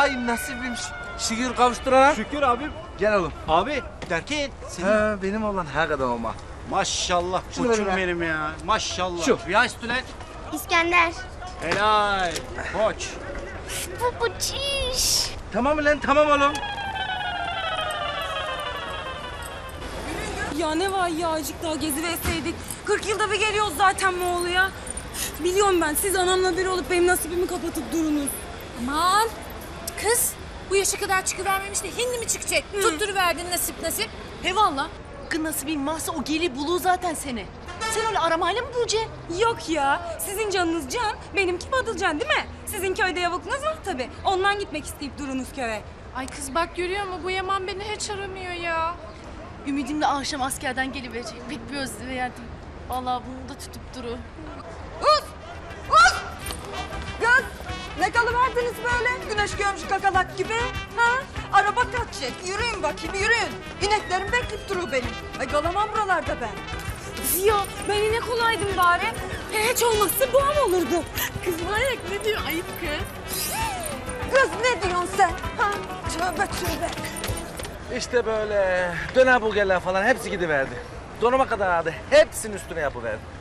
Vay nasibim şükür kavuşturana. Şükür abim. Gel oğlum. Abi derken senin... Ha, benim olan her kadar olma. Maşallah koçum benim ya. Maşallah. Şu. Ya üstüne. İskender. Helal. Koç. Bu çiş. Tamam lan tamam oğlum. Ya ne var ya azıcık daha geziverseydik. 40 yılda bir geliyoruz zaten Moğolu'ya. Biliyorum ben siz anamla biri olup benim nasibimi kapatıp durunuz. Aman kız bu yaşa kadar çıkıvermemiş de hindi mi çıkacak? Hı. Tutturuverdin nasip nasip. He valla. Kız nasibin varsa o geli bulu zaten seni. Sen öyle aramayla mı bulacaksın? Yok ya. Sizin canınız can, benimki badılcan değil mi? Sizin köyde yavuklunuz var tabii. Ondan gitmek isteyip durunuz köye. Ay kız bak görüyor mu? Bu Yaman beni hiç aramıyor ya. Ümidimle akşam askerden geliverecek. Pek bir özledim. Vallahi bunu da tutup duru. Uz! Uz! Kız! Ne kalıverdiniz böyle? Güneş görmüş kakalak gibi. Ha? Araba kaçacak. Yürüyün bakayım, yürüyün. İneklerim bekleyip duru benim. Ay kalamam buralarda ben. Ya ben yine kolaydım bari. Hiç olmazsa bu an olurdu. Kız manyak ne diyor? Ayıp kız. Kız ne diyorsun sen? Ha? Tövbe tövbe. İşte böyle döner burgerler falan hepsi gidiverdi. Donuma kadar hadi. Hepsinin üstüne yapıverdi.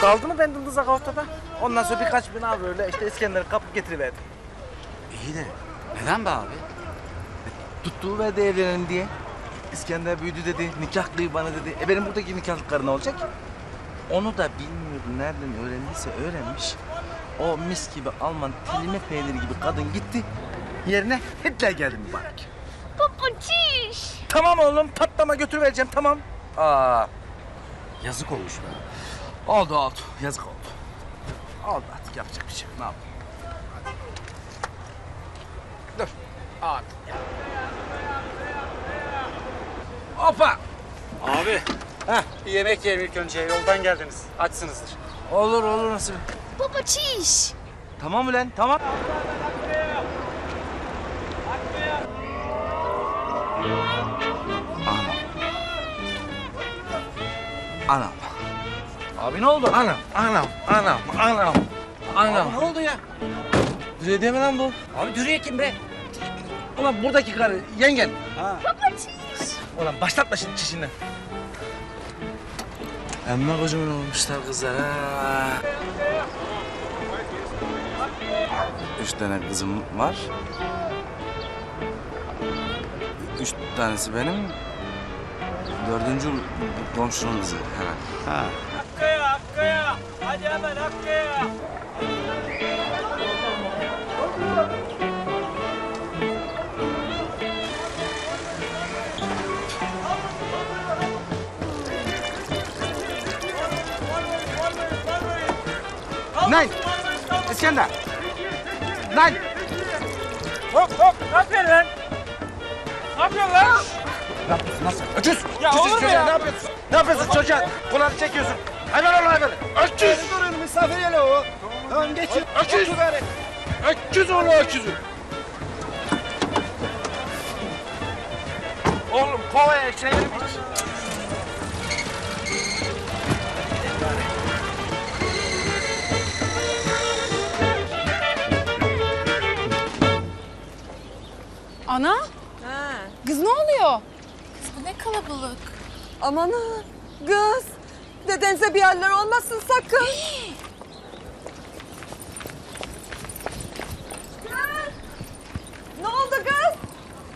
Kaldı mı ben dındızak ortada? Ondan sonra birkaç bin av böyle işte İskender'i kapıp getiriverdi. İyi de neden be abi? Tuttuğu verdi evlenelim diye. İskender büyüdü dedi, nikahlıyı bana dedi. E benim buradaki nikahlı karı ne olacak? Onu da bilmiyordu, nereden öğrendiyse öğrenmiş. O mis gibi Alman tilime peyniri gibi kadın gitti. Yerine Hitler geldi mübarek. Papaciş! Tamam oğlum, patlama götürüvereceğim, tamam. Aa, yazık olmuş be. Oldu, oldu. Yazık oldu. Oldu artık, yapacak bir şey. Ne yapayım? Dur. Abi. Hoppa! Abi, bir yemek yiyelim ilk önce. Yoldan geldiniz. Açsınızdır. Olur, olur. Nasıl? Baba çiş. Tamam ulan, tamam. Anam. Anam. Abi ne oldu? Anam, anam, anam, anam. Anam. Abi, ne oldu ya? Dürüye değil mi lan bu? Abi dürüye kim be? Ulan buradaki karı, yengen. Ha. Baba çiş. Ulan başlatma şimdi çişinden. Emme kocaman olmuşlar kızlar ha. 3 tane kızım var. 3 tanesi benim. 4. komşunun kızı herhalde. Ha. Hakkı'ya, Hakkı'ya! Hadi hemen Hakkı'ya! Nein! İskender! Nein! Hop hop! Ne yapıyorsun lan? Ne yapıyorsun lan? Ne yapıyorsun lan sen? Öküz! Ya öküz olur mu ya? Ne yapıyorsun? Ne yapıyorsun çocuğa? Kulağını çekiyorsun. Hayvan oğlum hayvan! Öküz! Durun misafir yele o. Tamam geçin. Öküz! Öküz oğlu öküzü! Oğlum kovaya çevirmiş. Ana, ha. Kız ne oluyor? Kız bu ne kalabalık. Aman ha, kız. Dedenize bir yerler olmasın sakın. Kız, ne oldu kız?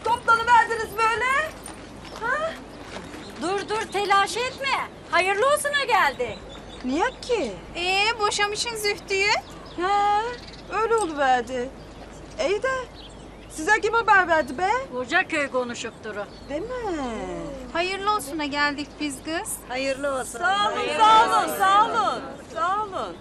Toplanıverdiniz böyle. Ha? Dur dur, telaş etme. Hayırlı olsuna geldi. Niye ki? Boşamışın Zühtü'yü. Ha, öyle oluverdi. İyi de. Size kim haber verdi be? Kocaköy konuşup duru. Değil mi? Hayırlı olsuna geldik biz kız. Hayırlı olsun. Sağ olun, hayırlı sağ olun, olsun. Sağ olun. Sağ olun.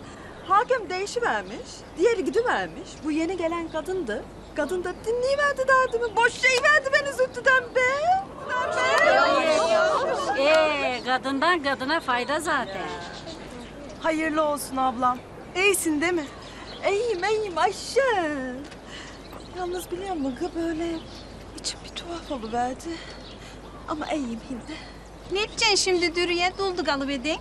Hakim değişivermiş, diğeri gidivermiş. Bu yeni gelen kadındı. Kadın da dinleyiverdi derdimi. Boş şeyiverdi beni Zühtü'den be. Ben be. Kadından kadına fayda zaten. Hayırlı olsun ablam. İyisin değil mi? İyiyim, iyiyim Ayşe. Yalnız biliyor musun böyle içim bir tuhaf oluverdi. Ama iyiyim şimdi. Ne yapacaksın şimdi dürüye? Dulduk alıverdin.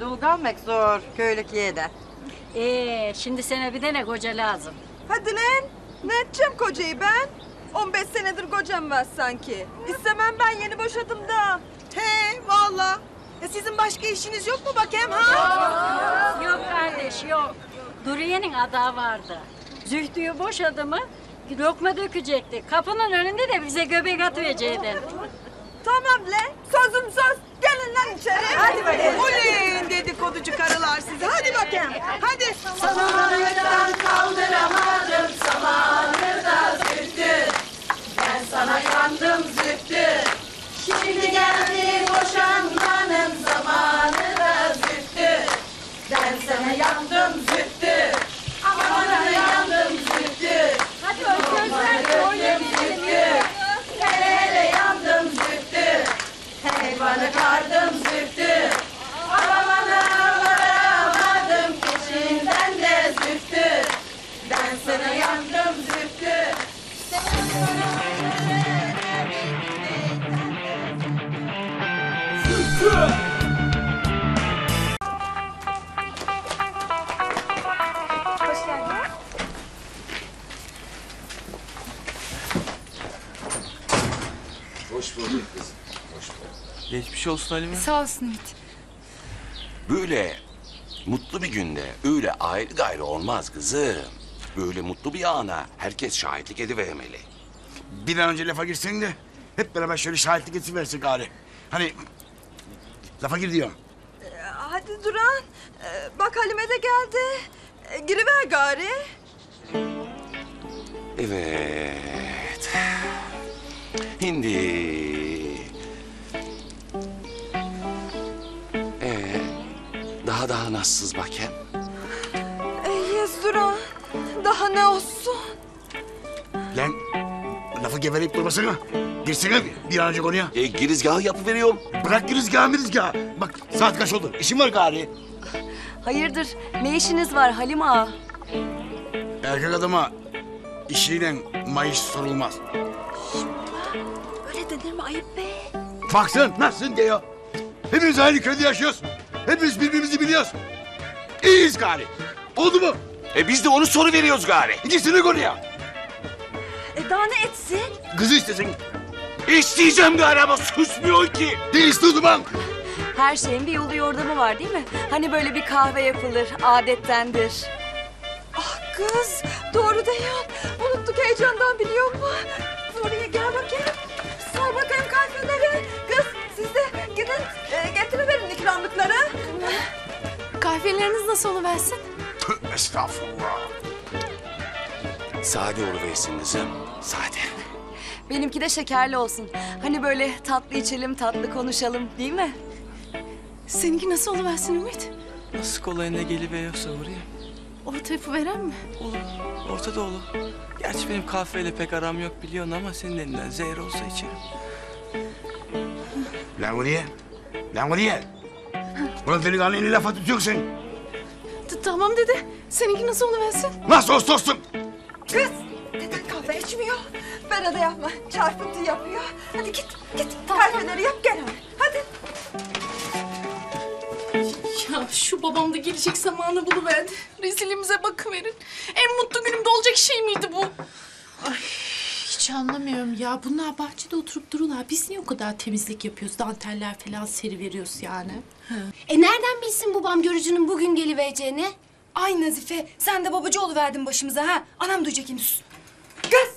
Dulduk almak zor köylük yerde. Şimdi sana bir tane koca lazım. Hadi lan. Ne edeceğim kocayı ben? 15 senedir kocam var sanki. İstemem ben, yeni boşadım da. He vallahi. Ya sizin başka işiniz yok mu bakayım ha? Yok kardeş yok. Duriye'nin adağı vardı. Zühtü'yü boşadı mı lokma dökecekti. Kapının önünde de bize göbek atıvecekti. Tamam le, sözüm söz. Gelin lan içeri. Hadi bakayım. Olin dedikoducu karılar size. Hadi bakayım. Hadi. Samanlıktan kaldıramadım samanı da Zühtü. Ben sana yandım Zühtü. Şimdi geldi boşanmanın zamanı da Zühtü. Ben sana yandım Zühtü. Aman sana yandım Zühtü. Hadi o gözler Zühtü. Bana kardım Zühtü, alamana varamadım peşinden de Zühtü. Ben sana yandım Zühtü. Zühtü! Hoş geldin. Hoş bulduk kızım, hoş bulduk. Geçmiş olsun Halime. Sağ olsun Ümit. Böyle mutlu bir günde öyle ayrı gayrı olmaz kızım. Böyle mutlu bir ana herkes şahitlik edivermeli. Bir an önce lafa girsin de hep beraber şöyle şahitlik ediversin gari. Hani lafa gir diyorum. Hadi Duran. Bak Halime de geldi. Giriver gari. Evet. Hindi. Daha nasılsız bak hem. Yes Duran, daha ne olsun? Lan lafı geveleyip durmasana. Girsene bir an önce konuya. Girizgahı yapıveriyorum. Bırak girizgahı mirizgahı. Bak saat kaç oldu, işim var gari. Hayırdır, ne işiniz var Halime ağa? Erkek adama işiyle mayış sorulmaz. Öyle denir mi ayıp be? Baksın nasılsın diyor. Hepimiz aynı köyde yaşıyoruz. Hepimiz birbirimizi biliyoruz. İyiyiz gari. Oldu mu? Biz de onu soru veriyoruz gari. İkisini konuya. Daha ne etsin? Kızı istesin. İsteyeceğim gari ama susmuyor ki. Değişti o zaman. Her şeyin bir yolu yordamı var değil mi? Hani böyle bir kahve yapılır, adettendir. Ah kız, doğru diyor. Unuttuk heyecandan biliyor musun? Nuriye gel bakayım. Sor bakayım kahveleri. Kız siz de gidin getiriverin ikramlıkları. Kahveleriniz nasıl oluversin? Tüh estağfurullah. Sade oluversin kızım, sade. Benimki de şekerli olsun. Hani böyle tatlı içelim, tatlı konuşalım değil mi? Seninki nasıl oluversin Ümit? Nasıl kolayına geliveriyorsa oraya. Orta yapıveren mi? Olur, ortada olur. Gerçi benim kahveyle pek aram yok biliyorsun ama senin elinden zehir olsa içerim. Lan buraya, lan buraya. Ulan delikanlı yeni lafa tutuyorsun. Tamam dede, seninki nasıl oluversin? Nasıl olsun olsun? Kız, deden kahve içmiyor. Bana da yapma, çarpıntı yapıyor. Hadi git, git. Kahveleri yap, gel hemen. Hadi. Ya şu babam da gelecek zamanı buluverdi. Rezilimize bakıverin. En mutlu günümde olacak şey miydi bu? Ay. Hiç anlamıyorum ya. Bunlar bahçede oturup dururlar. Biz niye o kadar temizlik yapıyoruz? Danteller falan seriveriyoruz yani. Ha. Nereden bilsin babam görücünün bugün gelivereceğini? Ay Nazife, sen de babacı oluverdin başımıza ha. Anam duyacak şimdi. Kız!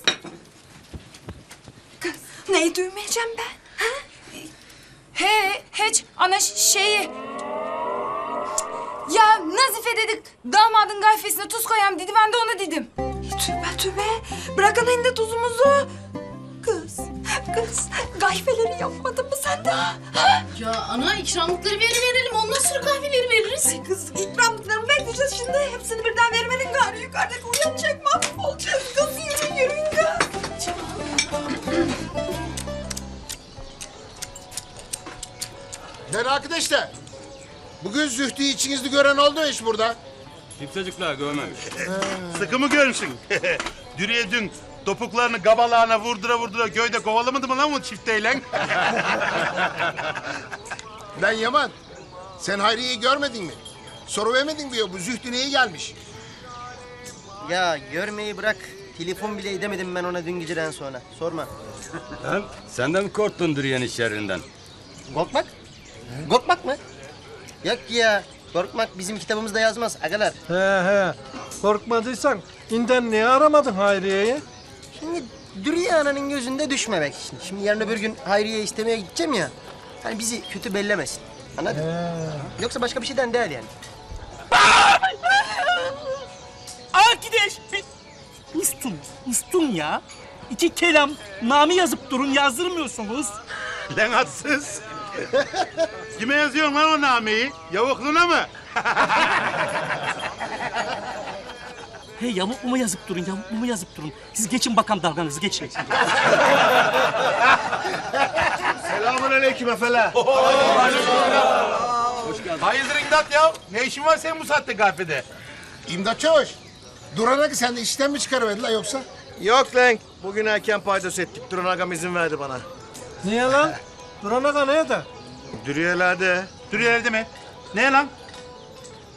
Kız, neyi duymayacağım ben? Ha? He, hiç ana şeyi... Ya Nazife dedik, damadın kahvesine tuz koyam dedi, ben de ona dedim. Tübe tübe, bırakın hindi tuzumuzu. Kız, kız, kahveleri yapmadın mı sen de? Ha? Ya ana, ikramlıkları verelim, ondan sonra kahveleri veririz. Ay kız, ikramlıklarını bekleyeceğiz şimdi. Hepsini birden vermenin gari, yukarıdaki uyanacak, mahvolacağız. Kız, yürüyün, yürüyün kız. Ben arkadaşlar, bugün Zühtü'yü içinizde gören oldu mu hiç burada? Kimsecikler görmemiş. Sıkı mı görmüşsün? Dürüye dün topuklarını gabalarına vurdura vurdura köyde kovalamadı mı lan bu çifteyle? Lan Yaman, sen Hayriye'yi görmedin mi? Soru vermedin diyor, bu Zühtü neye gelmiş? Ya görmeyi bırak, Telefon bile edemedim ben ona dün geceden sonra. Sorma. Ha? Sen de mi korktun Duriye'nin şerrinden? Korkmak? He? Korkmak mı? Yok ya. Korkmak bizim kitabımızda yazmaz agalar. He. Korkmadıysan inden niye aramadın Hayriye'yi? Şimdi Duriye ananın gözünde düşmemek için. Şimdi yarın öbür gün Hayriye istemeye gideceğim ya. Hani bizi kötü bellemesin. Anladın? Yoksa başka bir şeyden değil yani. Arkadaş, ustun ya. İki kelam namı yazıp durun, yazdırmıyorsunuz. Lan atsız. Kime yazıyorsun lan o nameyi? Yavuklu'na mı? Hey, Yavuklu'ma yazıp durun, Yavuklu'ma yazıp durun. Siz geçin bakalım dalganızı, geçin. Selamünaleyküm efele. Hayırdır İmdat ya? Ne işin var senin bu saatte kahvede? İmdat Çavuş, Duran Aga sen de işten mi çıkarıverdiler yoksa? Yok lan, bugün erken paydos ettik. Duran Agam izin verdi bana. Niye lan? Duran Aga nerede? Dürüyelerde. Dürüyelerde mi? Ne lan?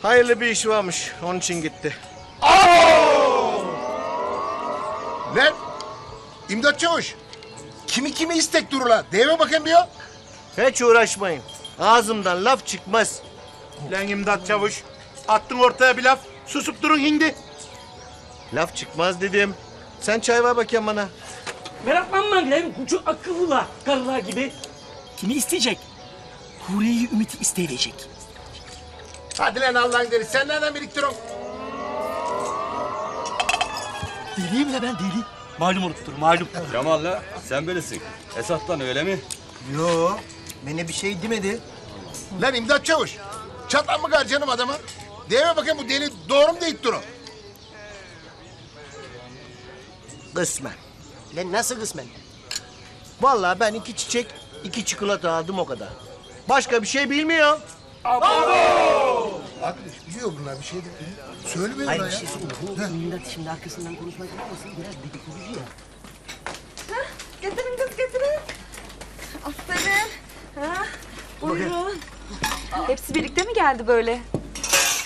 Hayırlı bir işi varmış, onun için gitti. Lan, İmdat Çavuş, kimi istek durur lan? Deyime bakayım bir o. Hiç uğraşmayın. Ağzımdan laf çıkmaz. Lan İmdat Çavuş, attın ortaya bir laf, susup durun hindi. Laf çıkmaz dedim. Sen çay ver bakayım bana. Meraklanman lan, kucu akıllılar, karılar gibi. Kimi isteyecek? Huriye'yi Ümit'i isteyecek. Hadi lan Allah'ın deri, sen nereden biriktiriyorsun? Deliyim la ben, deli. Malum ortadır, malum. Kemal la, sen böylesin. Esat'tan öyle mi? Yo. Bana bir şey demedi. Lan İmdat Çavuş, çatlan mı canım adamı? Deme bakayım bu deli doğru mu deyip durun? Kısmen. Lan nasıl kısmen? Vallahi ben 2 çiçek, 2 çikolata aldım o kadar. Başka bir şey bilmiyor. Abo! Bak biliyor bunlar bir şey de. Söyle bana ya. Hayır bir şey söyle. İmdat şimdi arkasından konuşmak olmasın. Biraz dedikoducu ya. Hah, getirin kız getirin. Aferin. Ha, buyurun. Hepsi birlikte mi geldi böyle?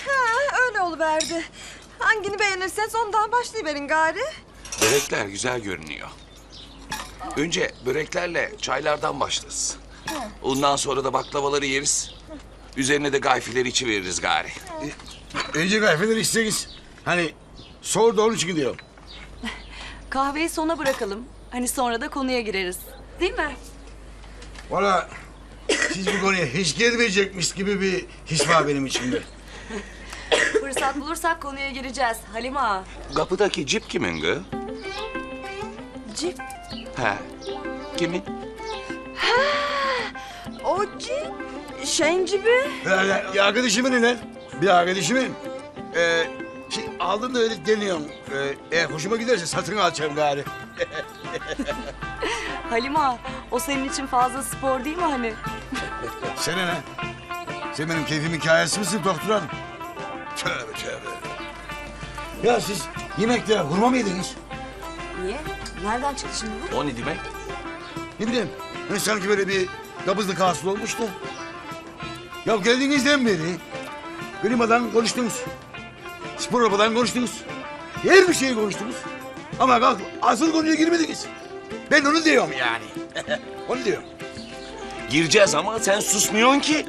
Ha, öyle oluverdi. Hangini beğenirseniz ondan başlayıverin gari. Börekler güzel görünüyor. Önce böreklerle çaylardan başlarız. Ondan sonra da baklavaları yeriz. Üzerine de gayfileri içiveririz gari. Önce gayfileri içseniz. Hani soğur da onun için diyorum. Kahveyi sona bırakalım. Hani sonra da konuya gireriz. Değil mi? Valla siz bu konuya hiç girmeyecekmiş gibi bir his var benim içimde. Fırsat bulursak konuya gireceğiz Halime ağa. Kapıdaki cip kimin gı? Cip? He. Kimin? Ha, o cip. Şeyin cibi. Bir arkadaşımın ne? Bir arkadaşımın. Şey, aldım da öyle deniyorum. Eğer hoşuma giderse satın alacağım gari. Halime ağa, o senin için fazla spor değil mi hani? Sen ne? Sen benim keyfimin hikayesi misin doktor hanım? Tövbe tövbe. Ya siz yemekte hurma mı yediniz? Niye? Nereden çıktı şimdi bu? O ne demek? Ne bileyim. Hani sanki böyle bir kabızlık hasıl olmuştu. Ya geldiğinizden beri klimadan konuştunuz. Spor arabadan konuştunuz. Her bir şeyi konuştunuz. Ama kalk asıl konuya girmediniz. Ben onu diyorum yani. Onu diyorum. Gireceğiz ama sen susmuyorsun ki.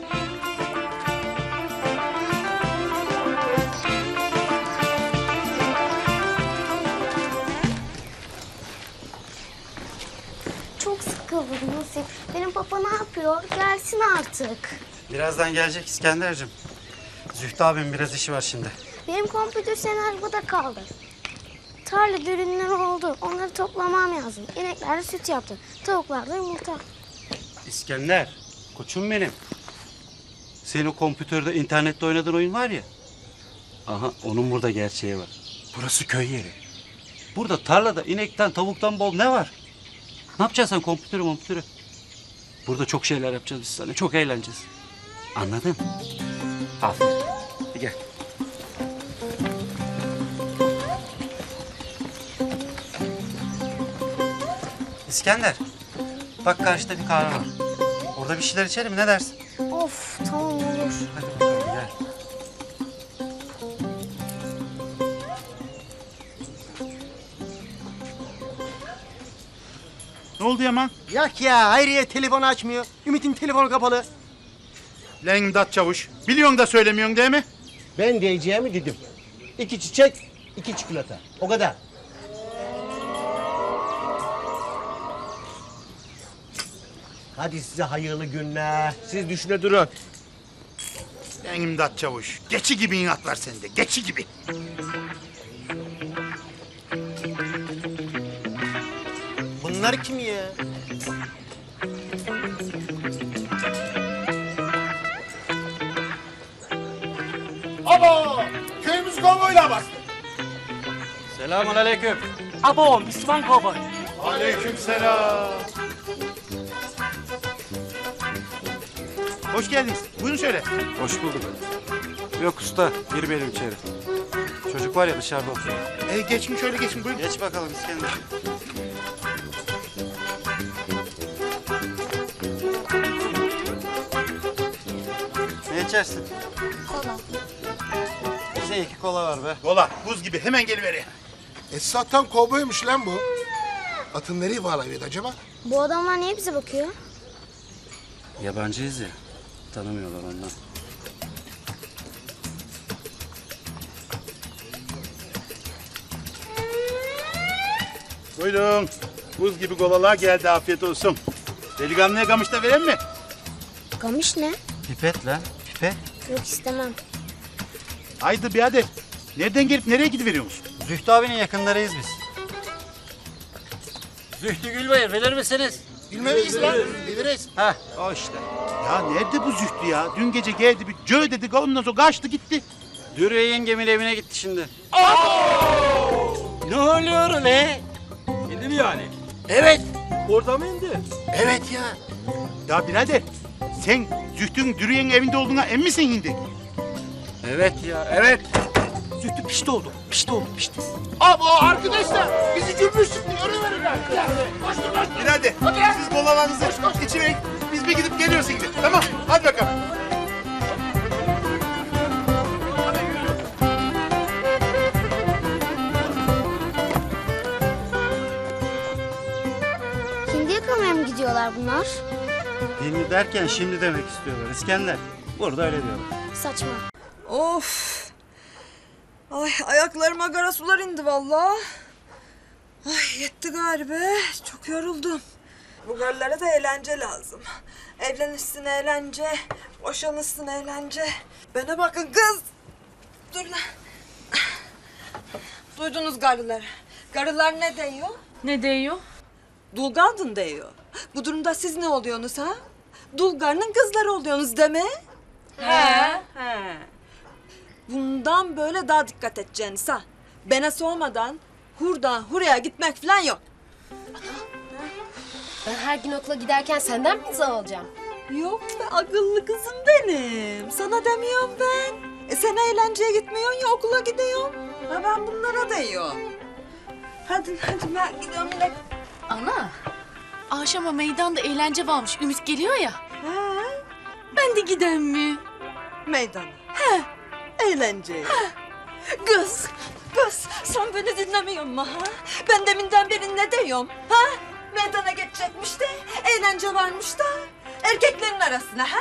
Çok sıkıldım Nasip. Benim papa ne yapıyor? Gelsin artık. Birazdan gelecek İskender'cim. Zühtü abim biraz işi var şimdi. Benim kompütür senaryada kaldı. Tarla dürünler oldu. Onları toplamam lazım. İneklerle süt yaptım. Tavuklarla yumurta. İskender, koçum benim. Senin o kompütörde, internette oynadığın oyun var ya. Aha, onun burada gerçeği var. Burası köy yeri. Burada tarlada inekten, tavuktan bol ne var? Ne yapacaksın sen kompütörü? Burada çok şeyler yapacağız biz sana. Çok eğleneceğiz. Anladın mı? Aferin. Hadi gel. İskender, bak karşıda bir kahve var. Orada bir şeyler içelim, ne dersin? Of, tamam olur. Hadi bakalım, gel. Ne oldu Yaman? Yok ya, Hayriye telefonu açmıyor. Ümit'in telefonu kapalı. Lan İmdat Çavuş, biliyorsun da söylemiyorsun değil mi? Ben diyeceğimi dedim. 2 çiçek, 2 çikolata. O kadar. Hadi size hayırlı günler. Siz düşüne durun. Lan İmdat Çavuş, geçi gibi inatlar sende, geçi gibi. Bunlar kim ya? Abo! Köyümüz konvoyla bastı. Selamun aleyküm. Abo, Müslüman konvoy. Aleyküm selam. Hoş geldiniz. Buyurun şöyle. Hoş bulduk. Yok usta, gir benim içeri. Çocuk var ya dışarıda oturuyor. Geçin şöyle geçin buyurun. Geç bakalım İskender. Ne içersin? Kola. Bize 2 kola var be. Kola, buz gibi hemen geliveri. Esat'tan kovboymuş lan bu. Atın nereye bağlayıp acaba? Bu adamlar niye bize bakıyor? Yabancıyız ya, tanımıyorlar ondan. Buyurun, buz gibi kolalar geldi, afiyet olsun. Delikanlıya gamış da vereyim mi? Gamış ne? Pipet lan, pipet. Yok istemem. Haydi birader, nereden gelip nereye gidiveriyorsunuz? Zühtü abinin yakınlarıyız biz. Zühtü Gülbayır, verir misiniz? Bilmeyiz lan, biliriz. Hah, o işte. Ya nerede bu Zühtü ya? Dün gece geldi, bir cö dedik, ondan sonra kaçtı gitti. Dürüye yengemin evine gitti şimdi. Oh! Ne oluyor be? İndi mi yani? Evet. Orada mı indi? Evet ya. Ya birader, sen Zühtü'nün Dürüye'nin evinde olduğuna emin misin şimdi? Evet ya, evet. Zühtü pişti oldu. Abi o arkadaşlar bizi cümbüştü, görüverin artık. Koşturlar. Birader, siz bolalarınızı içine biz bir gidip geliyoruz şimdi. Tamam, hadi bakalım. Şimdi yakalamaya mı gidiyorlar bunlar? Şimdi derken şimdi demek istiyorlar İskender. Burada öyle diyorlar. Saçma. Of! Ay ayaklarıma kara sular indi vallahi. Ay yetti galiba. Çok yoruldum. Bu karılara da eğlence lazım. Evlenirsin eğlence, boşanırsın eğlence. Bana bakın kız. Dur lan. Duydunuz karıları. Karılar ne diyor? Ne diyor? Dul kadın diyor. Bu durumda siz ne oluyorsunuz ha? Dul karının kızları oluyorsunuz deme. He. Bundan böyle daha dikkat edeceğiniz ha. Bana sormadan hurdan huraya gitmek falan yok. Ben her gün okula giderken senden mi izah olacağım? Yok be akıllı kızım benim. Sana demiyorum ben. Sen eğlenceye gitmiyorsun ya okula gidiyorsun. Ha ben bunlara diyorum. Hadi ben gidiyorum bile. Ana, akşama meydanda eğlence varmış. Ümit geliyor ya. He. Ben de giden mi? Meydana. He. Eğlence. Kız sen beni dinlemiyorsun mu ha? Ben deminden beri ne diyorum ha? Meydana geçecekmiş de, eğlence varmış da erkeklerin arasına ha?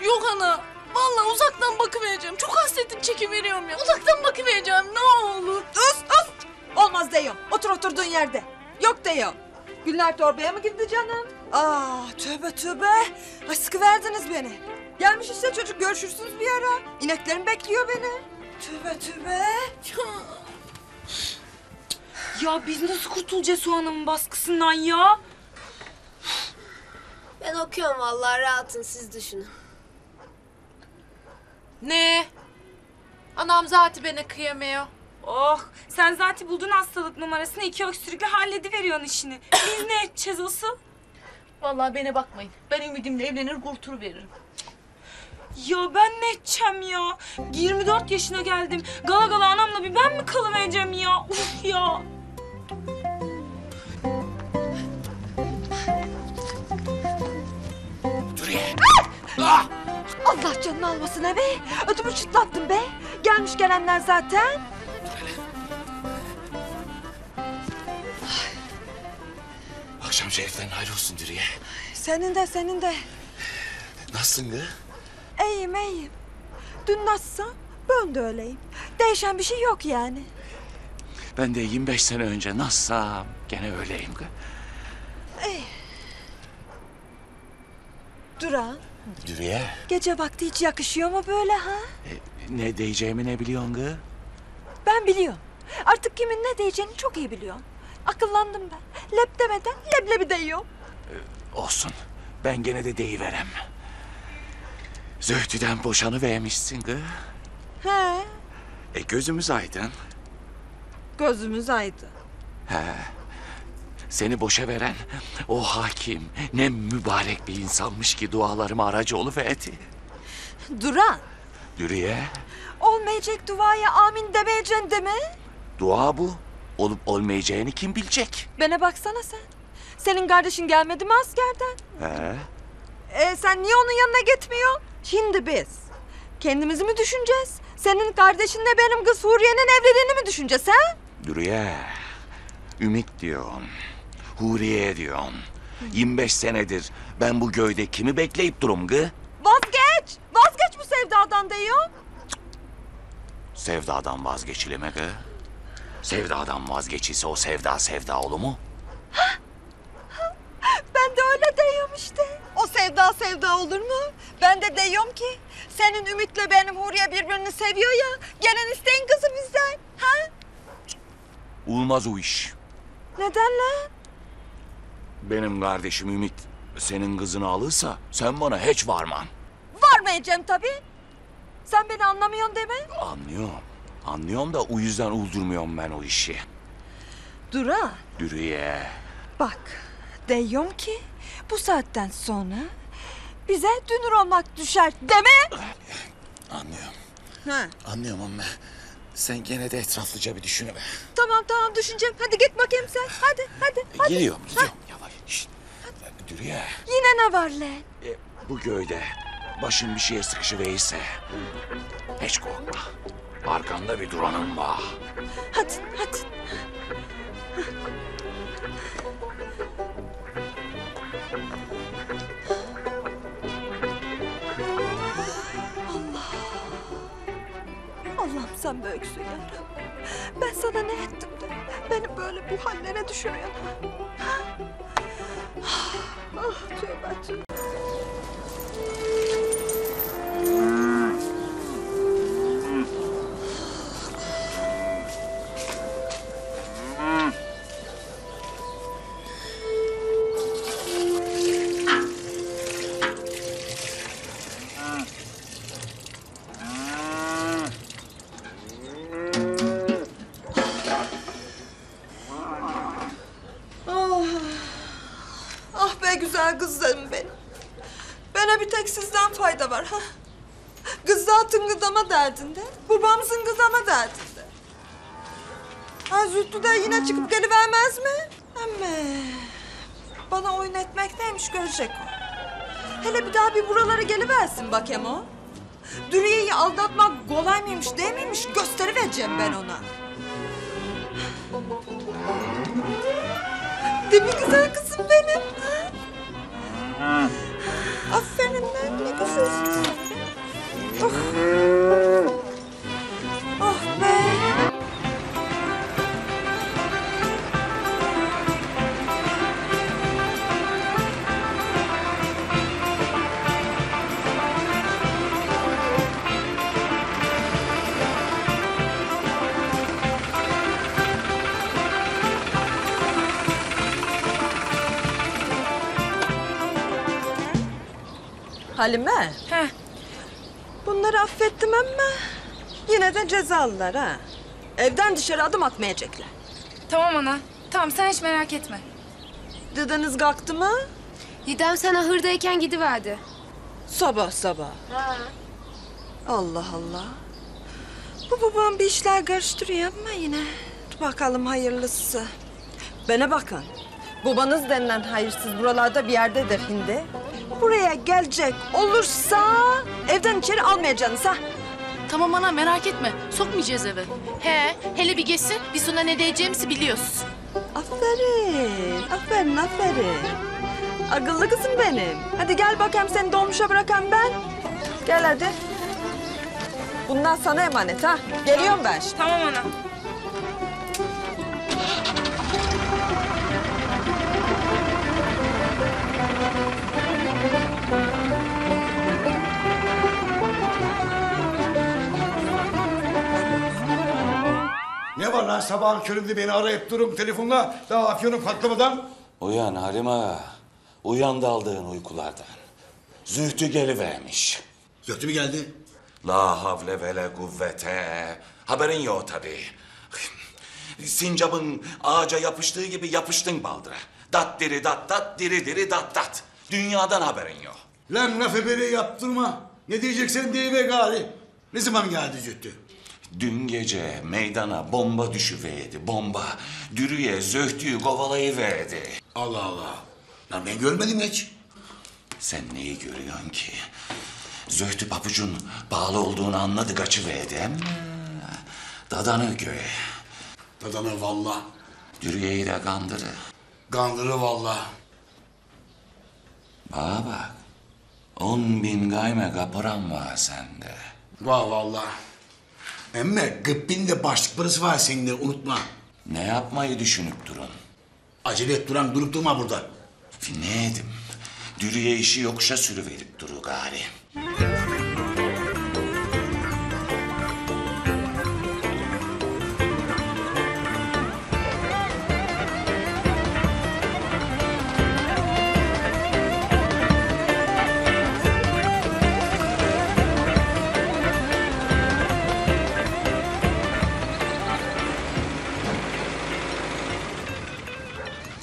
Yok ana, vallahi uzaktan bakıvereceğim. Çok hasretim çekiveriyorum ya. Uzaktan bakıvereceğim ne olur. Sus! Olmaz diyorum. Otur oturduğun yerde. Yok diyorum. Günler torbaya mı girdi canım? Ah tövbe. Ay sıkıverdiniz beni. Gelmiş işte çocuk, görüşürsünüz bir ara. İneklerim bekliyor beni. Tövbe. Ya biz nasıl kurtulacağız o hanımın baskısından ya? Ben okuyorum vallahi, rahatın siz düşünün. Ne? Anam zaten beni kıyamıyor. Oh, sen zaten buldun hastalık numarasını, 2 öksürükle hallediveriyorsun işini. Biz ne edeceğiz asıl? Vallahi bana bakmayın. Ben ümidimle evlenir, kurtulur veririm. Ya ben ne edeceğim ya? 24 yaşına geldim. Gala anamla bir ben mi kalıvereceğim ya? Uf ya! Dur ya! Ah! Allah canını almasın be! Ödümü çıtlattın be! Gelmiş gelenler zaten. Akşam Şerif'ten hayrolsun Dürüye. Senin de. Nasılsın kız? İyiyim. Dün nasılsın? Ben de öyleyim. Değişen bir şey yok yani. Ben de 25 sene önce nasılsam gene öyleyim kız. Duran. Dürüye. Gece vakti hiç yakışıyor mu böyle ha? Ne diyeceğimi ne biliyorsun kız? Ben biliyorum. Artık kimin ne diyeceğini çok iyi biliyorum. Akıllandım ben. Lep demeden leblebi deyiyorum. Olsun. Ben gene de deyiverem. Zühtü'den boşanıvermişsin kız. He. Gözümüz aydın. Gözümüz aydın. He. Seni boşa veren o hakim ne mübarek bir insanmış ki dualarıma aracı oluverdi. Duran. Dürüye. Olmayacak duaya amin demeyeceksin değil mi? Dua bu. Olup olmayacağını kim bilecek? Bana baksana sen. Senin kardeşin gelmedi mi askerden? He. Sen niye onun yanına gitmiyorsun? Şimdi biz kendimizi mi düşüneceğiz? Senin kardeşinle benim kız Huriye'nin evliliğini mi düşüneceğiz ha? Dürüye. Ümit diyorsun, Huriye diyorsun. 25 senedir ben bu göyde kimi bekleyip durum gı? Vazgeç bu sevdadan diyor. Sevdadan vazgeçileme gı. Sevdadan vazgeçilse o sevda olur mu? Ben de öyle diyorum işte. O sevda olur mu? Ben de diyorum ki senin Ümit'le benim Huriye birbirini seviyor ya. Gelen isteyin kızı bizden. Ha? Olmaz o iş. Neden lan? Benim kardeşim Ümit senin kızını alırsa sen bana hiç varman. Varmayacağım tabii. Sen beni anlamıyorsun değil mi? Anlıyorum da o yüzden uydurmuyorum ben o işi. Dura. Dürüye. Bak diyorum ki bu saatten sonra bize dünür olmak düşer deme. Anlıyorum. Ha. Anlıyorum ama sen gene de etraflıca bir düşünüver. Tamam düşüneceğim. Hadi git bakayım sen. Hadi. Geliyorum. Yavaş. Şişt. Dürüye. Yine ne var lan? Bu göyde başın bir şeye sıkışıverse hiç korkma. Arkanda bir duranım var. Hadi. Allah'ım sen büyüksün ya. Ben sana ne ettim de beni böyle bu hallere düşürüyorsun. Ah tövbe. Kızlarım benim. Bana bir tek sizden fayda var. Ha? Kızlatın kızama derdinde, babamızın kızama derdinde. Ha Zühtü de yine çıkıp gelivermez mi? Ama bana oyun etmek neymiş görecek o. Hele bir daha bir buralara geliversin bakayım o. Dürüye'yi aldatmak kolay mıymış değil miymiş gösterivereceğim ben ona. Değil mi güzel kızım benim? Aferin lan, ne güzel. Oh be. Halime, heh. Bunları affettim ama yine de cezalılar ha. Evden dışarı adım atmayacaklar. Tamam ana, tamam sen hiç merak etme. Dedeniz kalktı mı? Dedem sen ahırdayken gidiverdi. Sabah. Ha. Allah. Bu babam bir işler karıştırıyor ama yine. Bakalım hayırlısı. Bana bakın, babanız denilen hayırsız buralarda bir yerdedir şimdi. Buraya gelecek olursa evden içeri almayacaksınız ha. Tamam ana merak etme. Sokmayacağız eve. Hele bir geçsin biz ona ne diyeceğimizi biliyoruz. Aferin, aferin, aferin. Akıllı kızım benim. Hadi gel bakayım, seni dolmuşa bırakayım ben. Gel hadi. Bundan sana emanet ha. Geliyorum ben şimdi. Tamam ana. Ne var lan sabahın köründe beni arayıp durun telefonla, daha afyonun patlamadan? Uyan Halime, uyan daldığın uykulardan. Zühtü gelivermiş. Zühtü mü geldi? La havle ve la kuvvete. Haberin yok tabii. Sincap'ın ağaca yapıştığı gibi yapıştın baldıra. Dat diri dat dat, diri diri dat dat. Dünyadan haberin yok. Lan laf eberi yaptırma. Ne diyeceksen deyiver gari. Ne zaman geldi Zühtü? Dün gece meydana bomba düşüverdi, bomba. Dürüye Zühtü'yü kovalayıverdi. Allah Allah. Lan ben görmedim hiç. Sen neyi görüyorsun ki? Zühtü papucun bağlı olduğunu anladı, kaçıverdi hem. Dadanı göğe. Dadanı valla. Dürüye'yi de kandırı. Kandırı valla. Bana bak. 10.000 gayme kapıran var sende. Var valla. Ama gıbbin de başlık parası var senin de, unutma. Ne yapmayı düşünüp durun? Acele et duran, durup durma burada. Ne edim? Dürüye işi yokuşa sürüverip duru gari.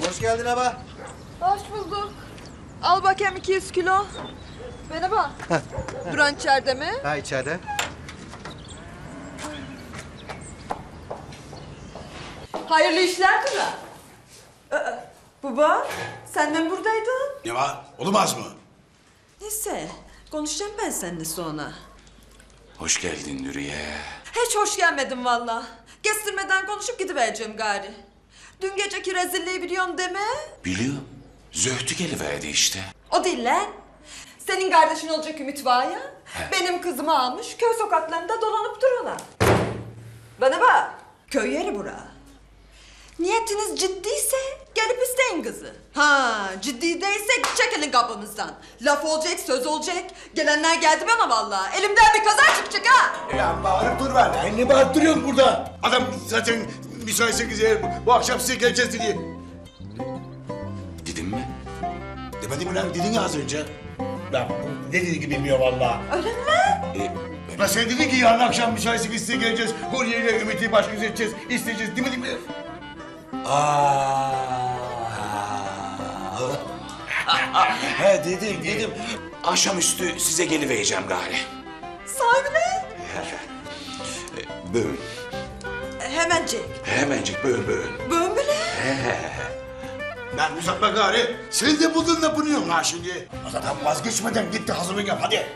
Hoş geldin aba. Hoş bulduk. Al bakayım 200 kilo. Bana bak. Duran içeride mi? Ha, içeride. Hayırlı işler Duran. Baba, sen de mi buradaydın? Ne var? Olmaz mı? Neyse, konuşacağım ben seninle sonra. Hoş geldin Dürüye. Hiç hoş gelmedim vallahi. Kestirmeden konuşup gidivereceğim gari. Dün geceki rezilliği biliyorsun değil mi? Biliyorum. Zühtü geliverdi işte. O değil lan. Senin kardeşin olacak Ümit var ya. He. Benim kızımı almış, köy sokaklarında dolanıp duruyorlar. Bana bak, köy yeri bura. Niyetiniz ciddiyse gelip isteyin kızı. Ha, ciddi değilse çekilin kapımızdan. Laf olacak, söz olacak. Gelenler geldi bana vallahi. Elimden bir kaza çıkacak ha. Ya bağırıp dur ben. Anne bağırıp duruyorsun burada. Adam zaten... Müsaitseniz eğer bu akşam size geleceğiz dedi. Dedin mi? Demedim mi lan? Dedin ya az önce. Lan ne dedi ki bilmiyor vallahi. Öyle mi? Lan sen dedin ki yarın akşam müsaitseniz size geleceğiz. Hulya ile Ümit'i başımız edeceğiz, isteyeceğiz. Demedim mi? He dedim. Akşamüstü size gelivereceğim gari. Sahi mi? Böğün. Hemencik. Hemencik, böğün. Böğün mü lan? Lan uzatma gari, sen de bununla bunuyorsun ha şimdi. Adam vazgeçmeden gitti, hazırlık yap hadi.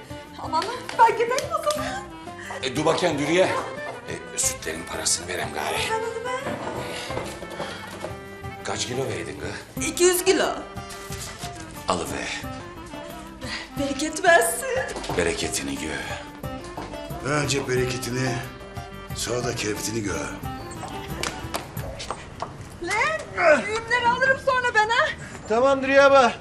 Aman lan, ben gidelim o zaman. Dur bakayım Dürüye. Sütlerin parasını verem gari. Hadi be. Kaç kilo verdin kız? 200 kilo. Alıver. Bereket versin. Bereketini gör. Önce bereketini... Sonra da kerefetini gör. Lan! Düğümleri alırım sonra ben ha! Tamamdır ya bak.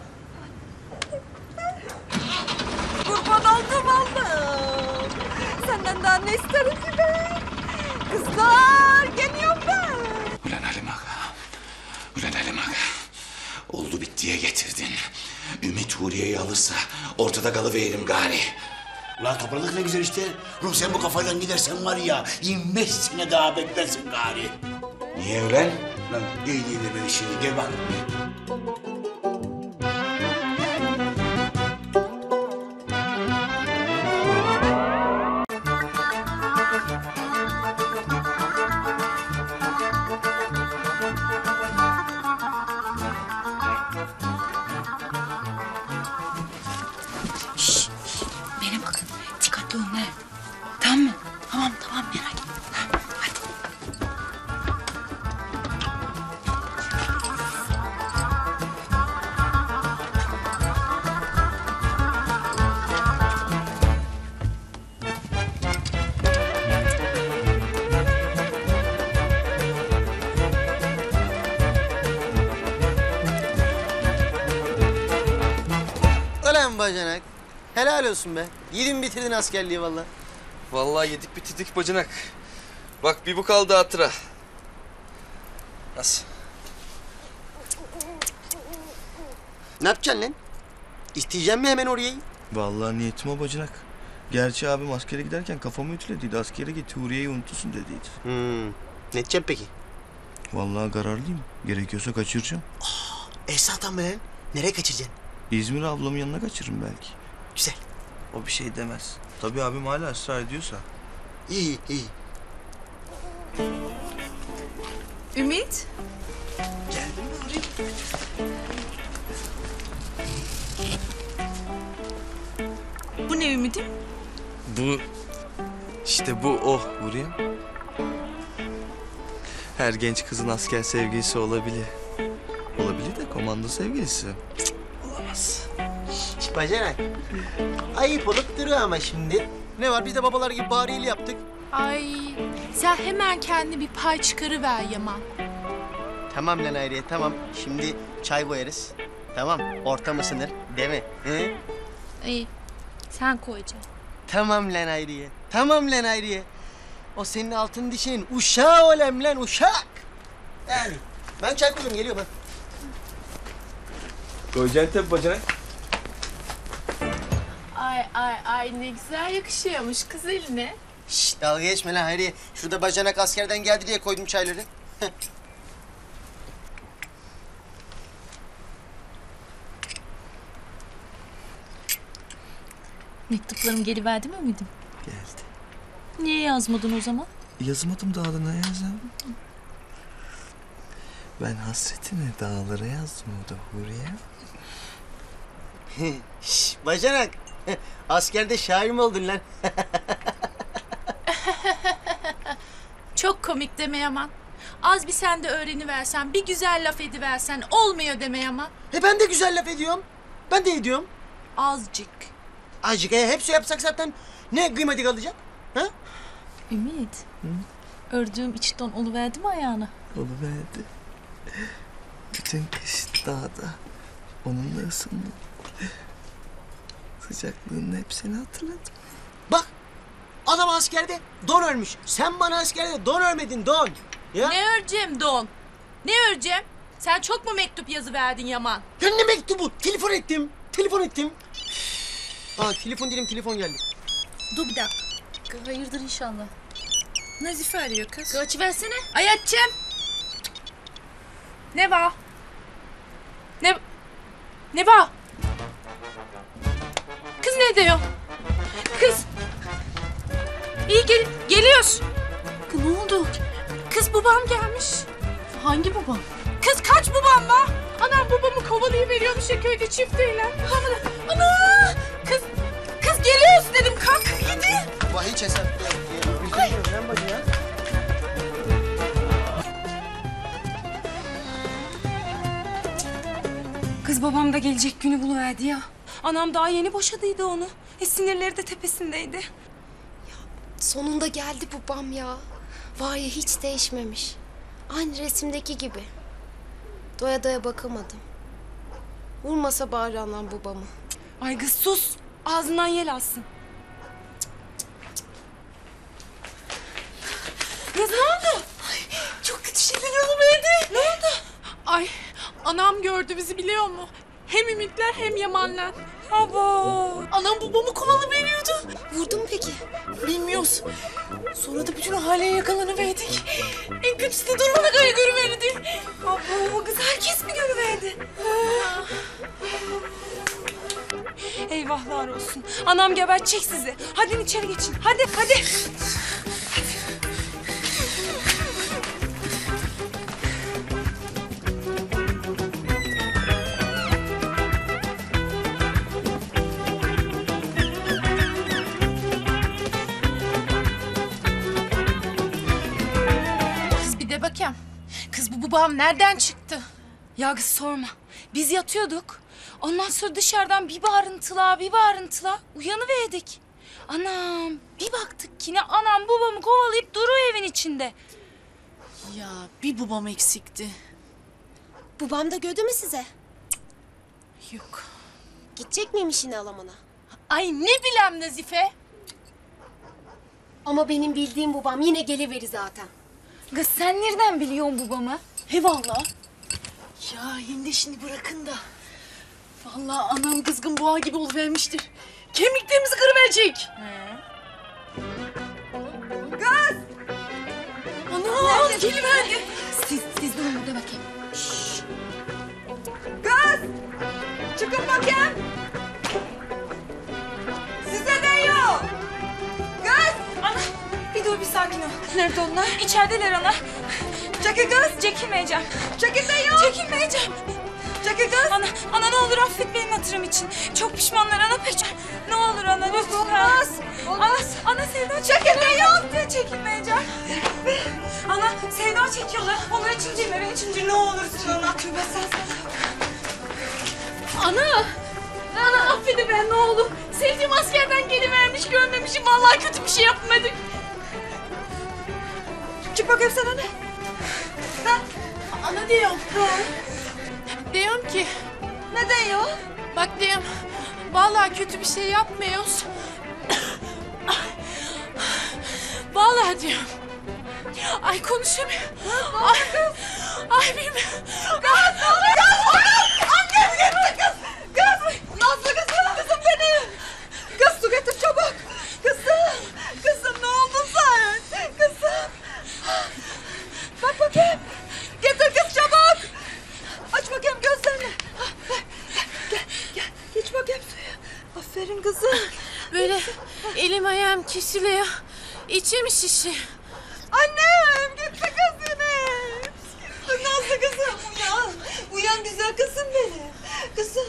Kurban oldum Allah'ım. Senden daha ne isterim ki ben? Kızlar, geliyorum ben. Ulan Halim Ağa. Oldu bittiye getirdin. Ümit Huriye'yi alırsa ortada kalıveririm gari. Ulan topladık ne güzel işte. Ruh sen bu kafadan gidersen var ya, 25 sene daha beklersin gari. Niye öyle? Lan iyi değil de beni şimdi, gel bak. Merak etme. Hadi. Ulan bacanak. Helal olsun be. Yedin bitirdin askerliği vallahi. Vallahi yedik bitirdik bacanak. Bak bir bu kaldı hatıra. Nasıl? Ne yapacaksın lan? İsteyecek mi hemen orayı? Vallahi niyetim o bacanak. Gerçi abim askere giderken kafamı ütülediydi. Askere git Huriye'yi unutursun dediydi. Ne edeceksin peki? Vallahi kararlıyım. Gerekiyorsa kaçıracağım. Esnaftan mı lan? Nereye kaçıracaksın? İzmir ablamın yanına kaçırırım belki. Güzel. O bir şey demez. Tabii abim hala ısrar ediyorsa. İyi iyi. Ümit. Geldin mi oraya? Bu ne Ümit'im? Bu... işte bu o Huriye'm. Her genç kızın asker sevgilisi olabilir. Olabilir de komando sevgilisi. Cık, olamaz. Bacanak, ayıp olup duruyor ama şimdi. Ne var, biz de babalar gibi bariyeli yaptık. Ay, sen hemen kendi bir pay çıkarıver Yaman. Tamam lan Hayriye, tamam. Şimdi çay koyarız. Tamam, ortam ısınır, değil mi? He? İyi. Sen koyacaksın. Tamam lan Hayriye, tamam lan Hayriye. O senin altın dişinin uşağı olem lan, uşak. Yani ben çay koydum, geliyor bak. Koyacaksın tabii bacanak. Ay ay ay, ne güzel yakışıyormuş kız eline. Şşş, dalga geçme lan Hayriye. Şurada bacanak askerden geldi diye koydum çayları. Mektuplarım geliverdi mi Ümit'im? Geldi. Niye yazmadın o zaman? Yazmadım, dağlarına yazdım. Ben hasretini dağlara yazdım o da Huriye. Şşş bacanak, askerde şair mi oldun lan? Çok komik deme Yaman. Az bir sen de öğreniversen, bir güzel laf ediversen olmuyor deme Yaman. Ben de güzel laf ediyorum. Ben de ediyorum. Azıcık. Azıcık, hepsi yapsak zaten ne kıymeti kalacak? Ha? Ümit, ördüğüm iç don oluverdi mi ayağına? Oluverdi. Bütün kış dağda onunla ısındım. Sıcaklığının hepsini hatırladım. Bak, adam askerde don örmüş. Sen bana askerde don örmedin, don. Ya? Ne öreceğim don? Ne öreceğim? Sen çok mu mektup yazıverdin Yaman? Ya ne mektubu? Telefon ettim, telefon ettim. Aa, telefon geldi. Dur bir dakika. Hayırdır inşallah. Nazife arıyor kız. Açıversene. Ay açacağım. Ne var? Ne var? Kız ne diyor? Kız. İyi geliyor. Kız ne oldu? Kız babam gelmiş. Hangi babam? Kız kaç babam var? Anam babamı kovalayıveriyormuş ya köyde çiftliğiyle. Ana! Kız geliyoruz dedim, kalk gidi. Vahiy çesem. Ay! Kız babam da gelecek günü buluverdi ya. Anam daha yeni boşadıydı onu. Sinirleri de tepesindeydi. Ya, sonunda geldi babam ya. Var ya, hiç değişmemiş. Aynı resimdeki gibi. Doya doya bakamadım. Vurmasa bari anam babamı. Ay kız sus. Ağzından yel alsın. Kız ne oldu? Ay, çok kötü şeyler oldu. Ne oldu? Ay anam gördü bizi, biliyor mu? Hem Ümitler hem Yamanlar. Abo. Anam babamı kovalıveriyordu. Vurdu mu peki? Bilmiyoruz. Sonra da bütün aileye yakalanıverdik. En kötüsü de durmadan kayı görüverdi. Abo, kız herkes mi görüverdi? Eyvahlar olsun. Anam gebertecek sizi. Hadi içeri geçin. Hadi. Kız bir de bakayım. Kız bu babam nereden çıktı? Ya kız sorma. Biz yatıyorduk. Ondan sonra dışarıdan bir bağırıntıla uyanıverdik. Anam bir baktık ki ne anam babamı kovalayıp duruyor evin içinde. Ya bir babam eksikti. Babam da gördü mü size? Yok. Gidecek miymiş yine Alman'a? Ay ne bileyim Nazife? Ama benim bildiğim babam yine geliveri zaten. Kız sen nereden biliyorsun babamı? He vallahi. Ya yenge şimdi bırakın da. Vallahi anam kızgın boğa gibi oluvermiştir. Kemiklerimizi kırıverecek. Kız! Anam geliverdi. Siz durun burada bakayım. Şşş. Kız! Çıkın bakayım. Size ne yok? Kız! Ana bir dur bir sakin ol. Nerede onlar? İçerideler ana. Çekil kız. Çekinmeyeceğim. Çekil de yok. Çekinmeyeceğim. Çekil kız. Ana ne olur affet benim hatırım için. Çok pişmanlar ana peçem. Ne olur ana lütfen. Olmaz. Olmaz. Ana Sevda çekil de yok diye çekinmeyeceğim. Ana Sevda çekiyorlar. Onu içindirme ben içindir ne olursun ana. Kübe sen. Ana. Ana affedi ben ne olur. Sevdiğim askerden gelivermiş görmemişim. Vallahi kötü bir şey yapmadık. Çık bakayım sana ne? Ha? Ana diyorum. Ha. Diyorum ki. Ne diyor? Bak diyorum. Vallahi kötü bir şey yapmıyoruz. Vallahi diyorum. Ay konuşamıyorum. Ay, ay bilmiyorum. Kız! Kız! Annem gitti kız! Kız! Nazlı kızım! Kızım benim! Kız su getir çabuk! Kızım! Kızım ne oldu sen? Kızım! Bak bakayım! Getir kız çabuk! Aç bakayım gözlerini! Gel! Geç bakayım suya! Aferin kızım! Böyle elim ayağım kesiliyor. İçim şişi. Annem! Gitti kız yine! Nazlı kızım uyan! Uyan güzel kızım benim! Kızım!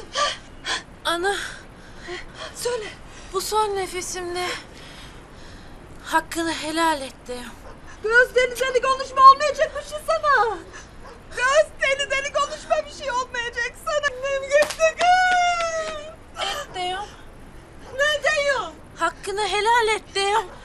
Ana! Söyle! Bu son nefesimle hakkını helal etti. Kız deli deli konuşma olmayacak bir şey sana. Kız deli deli konuşma bir şey olmayacak sana. Annem gitti kız. Et diyor. Ne diyor? Hakkını helal et diyor.